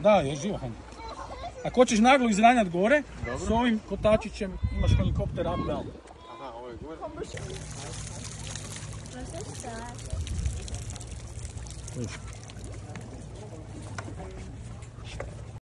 Da, je živo. Ako hoćeš naglo izranjati gore, s ovim kotačićem imaš helikopter up down. Aha, ovo je gore. Možeš sad.